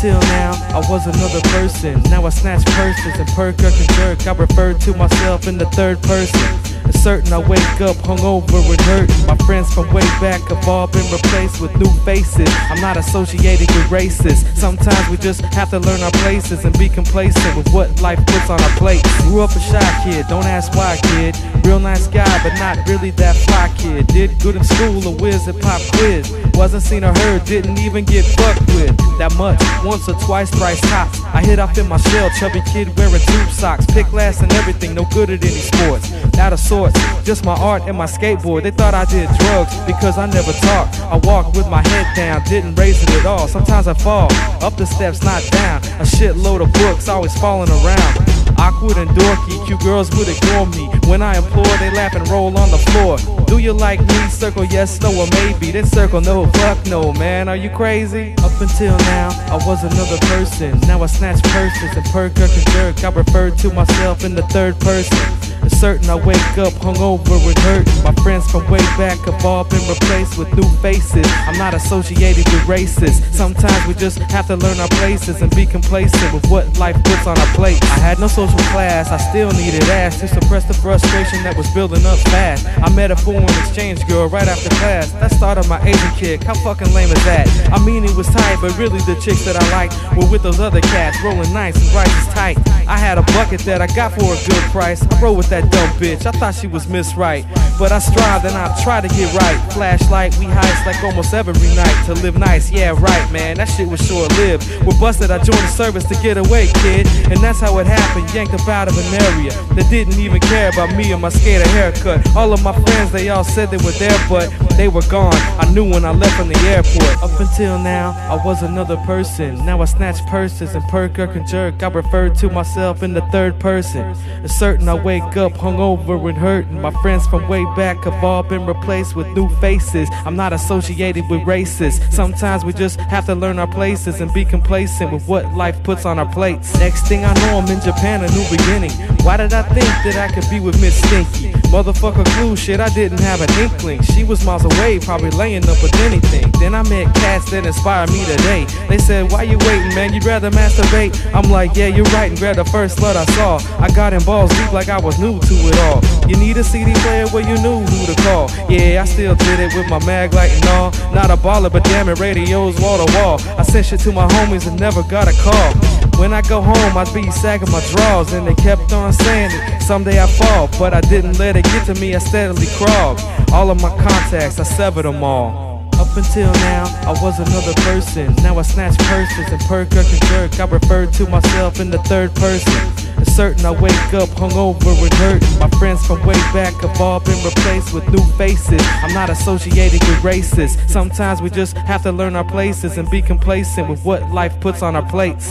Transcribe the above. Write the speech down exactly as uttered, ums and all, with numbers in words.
Till now, I was another person. Now I snatch purses and perk up and jerk. I refer to myself in the third person. Certain I wake up hungover and hurting. My friends from way back have all been replaced with new faces. I'm not associated with racists. Sometimes we just have to learn our places and be complacent with what life puts on our plate. Grew up a shy kid, don't ask why kid. Real nice guy but not really that fly kid. Did good in school, a whiz at pop quiz. Wasn't seen or heard, didn't even get fucked with that much, once or twice, thrice tops. I hit off in my shell, chubby kid wearing tube socks. Pick last and everything, no good at any sports. Out of sorts, just my art and my skateboard. They thought I did drugs because I never talked. I walked with my head down, didn't raise it at all. Sometimes I fall, up the steps, not down. A shitload of books, always falling around. Awkward and dorky, cute girls would ignore me. When I implore, they laugh and roll on the floor. Do you like me? Circle yes, no, or maybe. Then circle no, fuck no, man, are you crazy? Up until now, I was another person. Now I snatch purses and perk up and jerk. I refer to myself in the third person. Certain I wake up hungover and hurting. My friends from way back have all been replaced with new faces. I'm not associated with racists. Sometimes we just have to learn our places and be complacent with what life puts on our plate. I had no social class, I still needed ass to suppress the frustration that was building up fast. I met a foreign exchange girl right after class. That started my Asian kick, how fucking lame is that? I mean it was tight, but really the chicks that I liked were with those other cats, rolling nice and rices tight. I had a bucket that I got for a good price. I rolled with that dumb bitch, I thought she was Miss Right. But I strived and I tried to get right. Flashlight, we heist like almost every night. To live nice, yeah right man, that shit was short-lived. We're busted, I joined the service to get away kid. And that's how it happened, yanked up out of an area that didn't even care about me and my skater haircut. All of my friends, they all said they were there but they were gone. I knew when I left from the airport. Up until now, I was another person. Now I snatch purses and perk up and jerk. I refer to myself in the third person. It's certain I wake up hungover and hurting. My friends from way back have all been replaced with new faces. I'm not associated with racists. Sometimes we just have to learn our places and be complacent with what life puts on our plates. Next thing I know, I'm in Japan, a new beginning. Why did I think that I could be with Miss Stinky? Motherfucker clue shit, I didn't have an inkling. She was miles away, probably laying up with anything. Then I met cats that inspired me today. They said, why you waiting, man? You'd rather masturbate? I'm like, yeah, you're right, and grabbed the first slut I saw. I got in balls deep like I was new to it all. You need a C D player where you knew who to call. Yeah, I still did it with my mag light and all. Not a baller, but damn it, radio's wall to wall. I sent shit to my homies and never got a call. When I go home, I'd be sagging my drawers, and they kept on saying it. Someday I fall, but I didn't let it get to me, I steadily crawled. All of my contacts, I severed them all. Up until now, I was another person. Now I snatch purses and perk up and jerk. I refer to myself in the third person. It's certain I wake up hungover and hurting. My friends from way back have all been replaced with new faces. I'm not associated with racists. Sometimes we just have to learn our places and be complacent with what life puts on our plates.